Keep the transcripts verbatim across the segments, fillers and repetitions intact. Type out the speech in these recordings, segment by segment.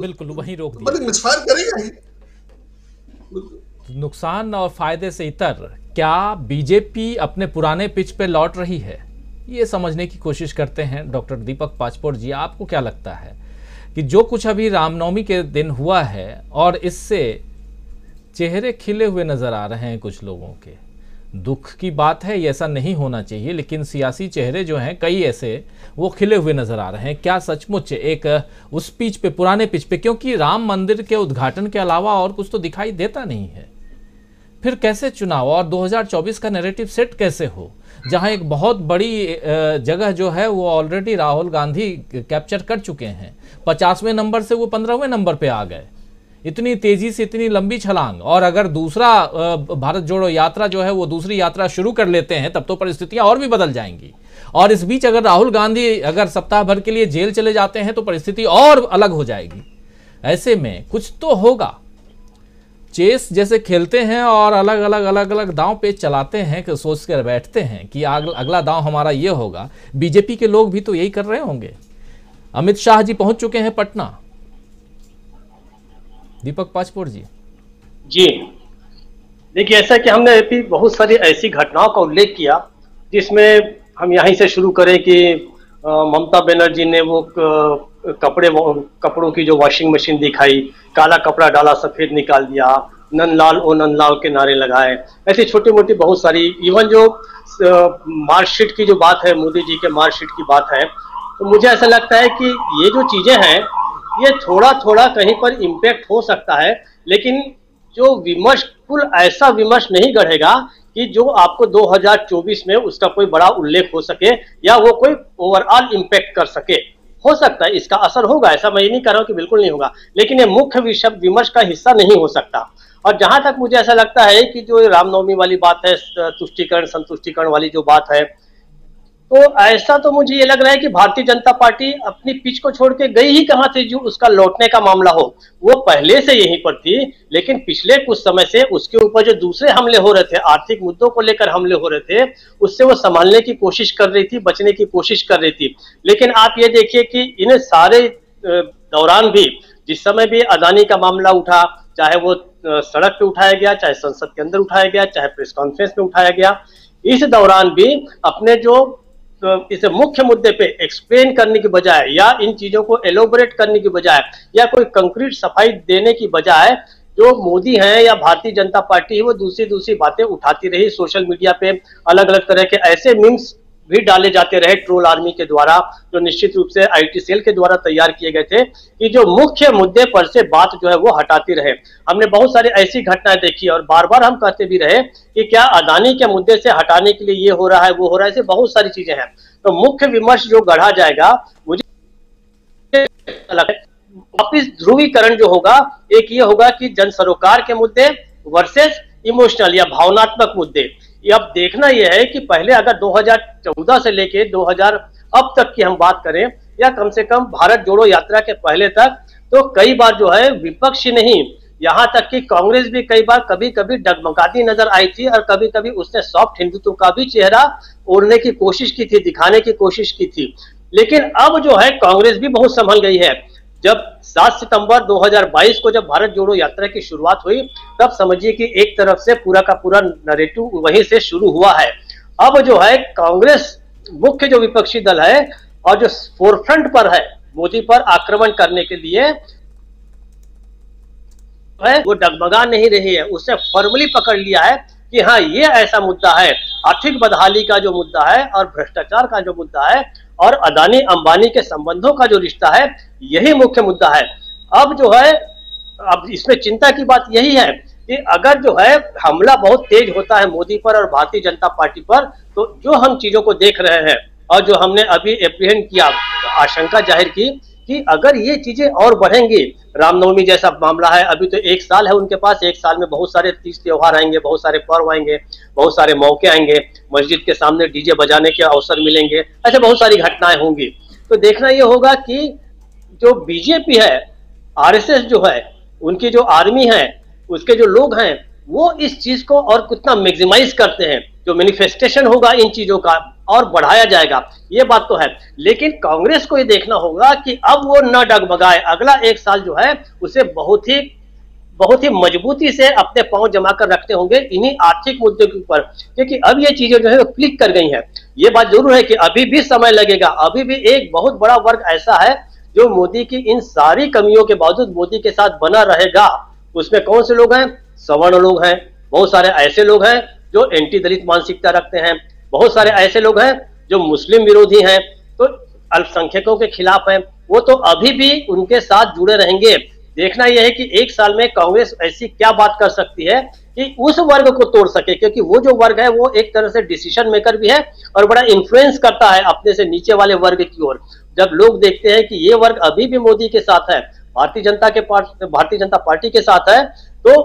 बिल्कुल वहीं रोक दिया, नुकसान करेगा ही। नुकसान और फायदे से इतर, क्या बीजेपी अपने पुराने पिच पे लौट रही है, ये समझने की कोशिश करते हैं डॉक्टर दीपक पाचपोर जी। आपको क्या लगता है कि जो कुछ अभी रामनवमी के दिन हुआ है और इससे चेहरे खिले हुए नजर आ रहे हैं कुछ लोगों के, दुख की बात है, ऐसा नहीं होना चाहिए, लेकिन सियासी चेहरे जो हैं कई ऐसे वो खिले हुए नजर आ रहे हैं, क्या सचमुच एक उस पिच पे, पुराने पिच पे, क्योंकि राम मंदिर के उद्घाटन के अलावा और कुछ तो दिखाई देता नहीं है, फिर कैसे चुनाव और दो हज़ार चौबीस का नैरेटिव सेट कैसे हो, जहां एक बहुत बड़ी जगह जो है वो ऑलरेडी राहुल गांधी कैप्चर कर चुके हैं, पचासवें नंबर से वो पंद्रहवें नंबर पे आ गए, इतनी तेजी से, इतनी लंबी छलांग। और अगर दूसरा भारत जोड़ो यात्रा जो है वो दूसरी यात्रा शुरू कर लेते हैं तब तो परिस्थितियां और भी बदल जाएंगी, और इस बीच अगर राहुल गांधी अगर सप्ताह भर के लिए जेल चले जाते हैं तो परिस्थिति और अलग हो जाएगी। ऐसे में कुछ तो होगा, चेस जैसे खेलते हैं और अलग अलग अलग अलग दांव पे चलाते हैं कि सोच कर बैठते हैं कि अगला दांव हमारा ये होगा। बीजेपी के लोग भी तो यही कर रहे होंगे। अमित शाह जी पहुंच चुके हैं पटना। दीपक पाचपोर जी जी देखिए, ऐसा कि हमने भी बहुत सारी ऐसी घटनाओं का उल्लेख किया जिसमें हम यहीं से शुरू करें कि ममता बनर्जी ने वो कपड़े कपड़ों की जो वॉशिंग मशीन दिखाई, काला कपड़ा डाला सफेद निकाल दिया, नंदलाल ओ नंदलाल के नारे लगाए, ऐसी छोटी मोटी बहुत सारी। इवन जो मार्कशीट की जो बात है, मोदी जी के मार्कशीट की बात है, तो मुझे ऐसा लगता है कि ये जो चीज़ें हैं ये थोड़ा थोड़ा कहीं पर इम्पैक्ट हो सकता है, लेकिन जो विमर्श कुल ऐसा विमर्श नहीं गढ़ेगा कि जो आपको दो हज़ार चौबीस में उसका कोई बड़ा उल्लेख हो सके या वो कोई ओवरऑल इम्पैक्ट कर सके। हो सकता है इसका असर होगा, ऐसा मैं ये नहीं कह रहा हूँ कि बिल्कुल नहीं होगा, लेकिन ये मुख्य विषय विमर्श का हिस्सा नहीं हो सकता। और जहां तक मुझे ऐसा लगता है कि जो रामनवमी वाली बात है, तुष्टिकरण संतुष्टिकरण वाली जो बात है, तो ऐसा तो मुझे ये लग रहा है कि भारतीय जनता पार्टी अपनी पिच को छोड़ के गई ही कहां थी जो उसका लौटने का मामला हो। वो पहले से यहीं पर थी, लेकिन पिछले कुछ समय से उसके ऊपर जो दूसरे हमले हो रहे थे, आर्थिक मुद्दों को लेकर हमले हो रहे थे, उससे वो संभालने की कोशिश कर रही थी, बचने की कोशिश कर रही थी। लेकिन आप ये देखिए कि इन सारे दौरान भी, जिस समय भी अदानी का मामला उठा, चाहे वो सड़क पे उठाया गया, चाहे संसद के अंदर उठाया गया, चाहे प्रेस कॉन्फ्रेंस में उठाया गया, इस दौरान भी अपने जो तो इसे मुख्य मुद्दे पे एक्सप्लेन करने की बजाय या इन चीजों को एलोबरेट करने की बजाय या कोई कंक्रीट सफाई देने की बजाय जो मोदी हैं या भारतीय जनता पार्टी है वो दूसरी दूसरी बातें उठाती रही। सोशल मीडिया पे अलग अलग तरह के ऐसे मीम्स भी डाले जाते रहे ट्रोल आर्मी के द्वारा, जो निश्चित रूप से आईटी सेल के द्वारा तैयार किए गए थे, कि जो मुख्य मुद्दे पर से बात जो है वो हटाती रहे। हमने बहुत सारी ऐसी घटनाएं देखी और बार बार हम कहते भी रहे कि क्या अदानी के मुद्दे से हटाने के लिए ये हो रहा है, वो हो रहा है, ऐसे बहुत सारी चीजें हैं। तो मुख्य विमर्श जो गढ़ा जाएगा, मुझे वापिस ध्रुवीकरण जो होगा, एक ये होगा कि जन सरोकार के मुद्दे वर्सेस इमोशनल या भावनात्मक मुद्दे। अब देखना यह है कि पहले अगर दो हज़ार चौदह से लेके दो हज़ार अब तक की हम बात करें या कम से कम भारत जोड़ो यात्रा के पहले तक, तो कई बार जो है विपक्ष नहीं, यहाँ तक कि कांग्रेस भी कई बार कभी कभी डगमगाती नजर आई थी और कभी कभी उसने सॉफ्ट हिंदुत्व का भी चेहरा ओढ़ने की कोशिश की थी, दिखाने की कोशिश की थी। लेकिन अब जो है कांग्रेस भी बहुत संभल गई है। जब सात सितंबर दो हज़ार बाईस को जब भारत जोड़ो यात्रा की शुरुआत हुई, तब समझिए कि एक तरफ से पूरा का पूरा नैरेटिव वहीं से शुरू हुआ है। अब जो है कांग्रेस मुख्य जो विपक्षी दल है और जो फोरफ्रंट पर है मोदी पर आक्रमण करने के लिए है, वो डगमगा नहीं रही है, उसे फॉर्मली पकड़ लिया है कि हाँ ये ऐसा मुद्दा है, आर्थिक बदहाली का जो मुद्दा है और भ्रष्टाचार का जो मुद्दा है और अदानी अंबानी के संबंधों का जो रिश्ता है, यही मुख्य मुद्दा है। अब जो है अब इसमें चिंता की बात यही है कि अगर जो है हमला बहुत तेज होता है मोदी पर और भारतीय जनता पार्टी पर, तो जो हम चीजों को देख रहे हैं और जो हमने अभी एप्रिहेंड किया, आशंका जाहिर की कि अगर ये चीजें और बढ़ेंगी, रामनवमी जैसा मामला है, अभी तो एक साल है उनके पास, एक साल में बहुत सारे तीज त्योहार आएंगे, बहुत सारे पर्व आएंगे, बहुत सारे मौके आएंगे, मस्जिद के सामने डीजे बजाने के अवसर मिलेंगे, ऐसे बहुत सारी घटनाएं होंगी। तो देखना ये होगा कि जो बीजेपी है, आरएसएस जो है, उनकी जो आर्मी है, उसके जो लोग हैं, वो इस चीज को और कितना मैक्सिमाइज करते हैं। जो मैनिफेस्टेशन होगा इन चीजों का और बढ़ाया जाएगा, ये बात तो है। लेकिन कांग्रेस को ये देखना होगा कि अब वो न डगमगाए, अगला एक साल जो है उसे बहुत ही बहुत ही मजबूती से अपने पांव जमा कर रखते होंगे इन्हीं आर्थिक मुद्दों के ऊपर, क्योंकि अब ये चीजें जो है वो क्लिक कर गई हैं। ये बात जरूर है कि अभी भी समय लगेगा, अभी भी एक बहुत बड़ा वर्ग ऐसा है जो मोदी की इन सारी कमियों के बावजूद मोदी के साथ बना रहेगा। उसमें कौन से लोग हैं? सवर्ण लोग हैं, बहुत सारे ऐसे लोग हैं जो एंटी दलित मानसिकता रखते हैं, बहुत सारे ऐसे लोग हैं जो मुस्लिम विरोधी हैं, तो अल्पसंख्यकों के खिलाफ हैं, वो तो अभी भी उनके साथ जुड़े रहेंगे। देखना यह है कि एक साल में कांग्रेस ऐसी क्या बात कर सकती है कि उस वर्ग को तोड़ सके, क्योंकि वो जो वर्ग है वो एक तरह से डिसीजन मेकर भी है और बड़ा इन्फ्लुएंस करता है अपने से नीचे वाले वर्ग की ओर। जब लोग देखते हैं कि ये वर्ग अभी भी मोदी के साथ है, भारतीय जनता के भारतीय जनता पार्टी के साथ है, तो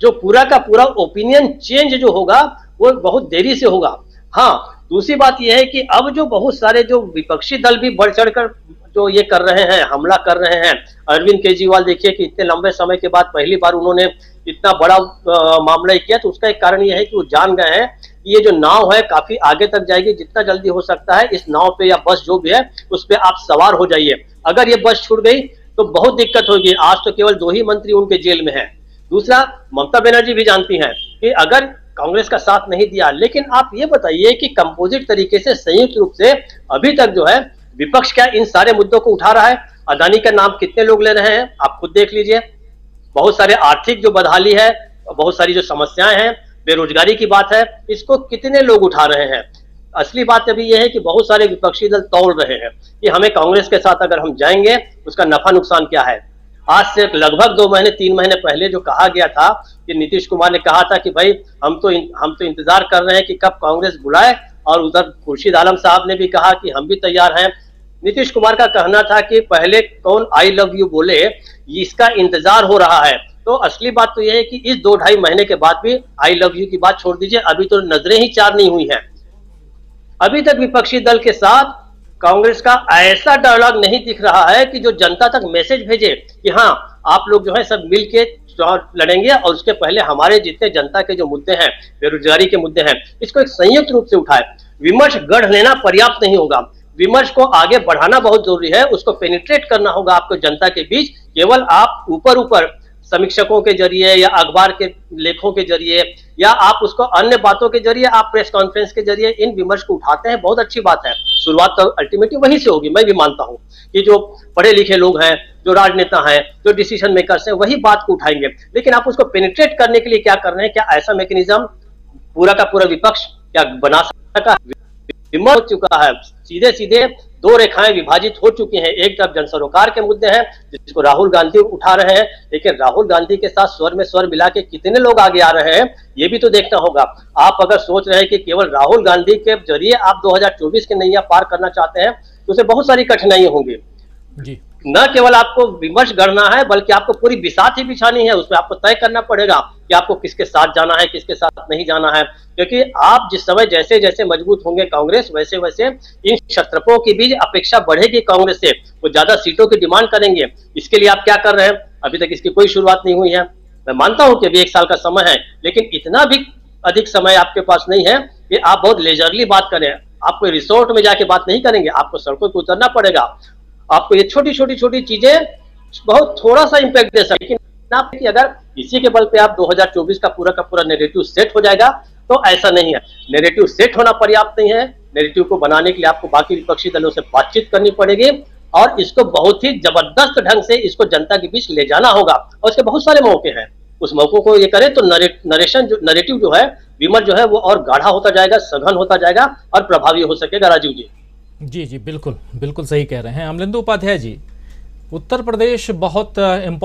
जो पूरा का पूरा ओपिनियन चेंज जो होगा वो बहुत देरी से होगा। हाँ, दूसरी बात यह है कि अब जो बहुत सारे जो विपक्षी दल भी बढ़ चढ़ कर जो ये कर रहे हैं, हमला कर रहे हैं। अरविंद केजरीवाल देखिए कि इतने लंबे समय के बाद पहली बार उन्होंने इतना बड़ा आ, मामला किया, तो उसका एक कारण यह है कि वो जान गए हैं कि ये जो नाव है काफी आगे तक जाएगी, जितना जल्दी हो सकता है इस नाव पे या बस जो भी है उस पर आप सवार हो जाइए। अगर ये बस छूट गई तो बहुत दिक्कत होगी। आज तो केवल दो ही मंत्री उनके जेल में है। दूसरा, ममता बनर्जी भी जानती हैं कि अगर कांग्रेस का साथ नहीं दिया, लेकिन आप ये बताइए कि कंपोजिट तरीके से संयुक्त रूप से अभी तक जो है विपक्ष क्या इन सारे मुद्दों को उठा रहा है? अदानी का नाम कितने लोग ले रहे हैं आप खुद देख लीजिए। बहुत सारे आर्थिक जो बदहाली है, बहुत सारी जो समस्याएं हैं, बेरोजगारी की बात है, इसको कितने लोग उठा रहे हैं? असली बात अभी यह है कि बहुत सारे विपक्षी दल तौल रहे हैं कि हमें कांग्रेस के साथ अगर हम जाएंगे उसका नफा नुकसान क्या है। आज से लगभग दो महीने तीन महीने पहले जो कहा गया था कि नीतीश कुमार ने कहा था कि भाई हम तो हम तो इंतजार कर रहे हैं कि कब कांग्रेस बुलाए, और उधर खुर्शीद आलम साहब ने भी कहा कि हम भी तैयार हैं। नीतीश कुमार का कहना था कि पहले कौन आई लव यू बोले, इसका इंतजार हो रहा है। तो असली बात तो यह है कि इस दो ढाई महीने के बाद भी आई लव यू की बात छोड़ दीजिए, अभी तो नजरें ही चार नहीं हुई हैं। अभी तक विपक्षी दल के साथ कांग्रेस का ऐसा डायलॉग नहीं दिख रहा है कि जो जनता तक मैसेज भेजे कि हाँ आप लोग जो है सब मिलके लड़ेंगे, और उसके पहले हमारे जितने जनता के जो मुद्दे हैं, बेरोजगारी के मुद्दे हैं, इसको एक संयुक्त रूप से उठाए। विमर्श गढ़ लेना पर्याप्त नहीं होगा, विमर्श को आगे बढ़ाना बहुत जरूरी है, उसको पेनिट्रेट करना होगा आपको जनता के बीच। केवल आप ऊपर ऊपर समीक्षकों के जरिए या अखबार के लेखों के जरिए या आप उसको अन्य बातों के जरिए, आप प्रेस कॉन्फ्रेंस के जरिए इन विमर्श को उठाते हैं, बहुत अच्छी बात है। शुरुआत तो अल्टीमेटली वहीं से होगी। मैं भी मानता हूं कि जो पढ़े लिखे लोग हैं, जो राजनेता हैं, जो डिसीजन मेकर्स हैं, वही बात को उठाएंगे, लेकिन आप उसको पेनिट्रेट करने के लिए क्या कर रहे हैं? क्या ऐसा मैकेनिज्म पूरा का पूरा विपक्ष क्या बना सकता है? विमर्श हो चुका है, सीधे सीधे दो रेखाएं विभाजित हो चुकी हैं। एक तरफ जन सरोकार के मुद्दे हैं जिसको राहुल गांधी उठा रहे हैं, लेकिन राहुल गांधी के साथ स्वर में स्वर मिला के कितने लोग आगे आ रहे हैं ये भी तो देखना होगा। आप अगर सोच रहे हैं कि केवल राहुल गांधी के जरिए आप दो हज़ार चौबीस के नैया पार करना चाहते हैं तो उसे बहुत सारी कठिनाइयां होंगी जी। न केवल आपको विमर्श करना है बल्कि आपको पूरी बिसात ही बिछानी है, उसमें आपको तय करना पड़ेगा कि आपको किसके साथ जाना है, किसके साथ नहीं जाना है, क्योंकि आप जिस समय जैसे जैसे मजबूत होंगे कांग्रेस, वैसे वैसे इन क्षत्रपों की भी अपेक्षा बढ़ेगी कांग्रेस से, वो ज्यादा सीटों की डिमांड करेंगे। इसके लिए आप क्या कर रहे हैं? अभी तक इसकी कोई शुरुआत नहीं हुई है। मैं मानता हूं कि अभी एक साल का समय है, लेकिन इतना भी अधिक समय आपके पास नहीं है कि आप बहुत लेजरली बात करें। आप कोई रिसोर्ट में जाके बात नहीं करेंगे, आपको सड़कों पर उतरना पड़ेगा, आपको ये छोटी छोटी छोटी चीजें बहुत थोड़ा सा इम्पैक्ट दे सकती है। लेकिन अगर इसी के बल पे आप दो हज़ार चौबीस का पूरा का पूरा नैरेटिव सेट हो जाएगा तो ऐसा नहीं है। नैरेटिव सेट होना पर्याप्त नहीं है, नैरेटिव को बनाने के लिए आपको बाकी विपक्षी दलों से बातचीत करनी पड़ेगी और इसको बहुत ही जबरदस्त ढंग से इसको जनता के बीच ले जाना होगा, और इसके बहुत सारे मौके हैं। उस मौकों को ये करें तो नरेशन जो नैरेटिव जो है, विमर्श जो है वो और गाढ़ा होता जाएगा, सघन होता जाएगा और प्रभावी हो सकेगा। राजीव जी जी जी बिल्कुल बिल्कुल सही कह रहे हैं अमलिंदू उपाध्याय जी। उत्तर प्रदेश बहुत इम्पोर्टेंट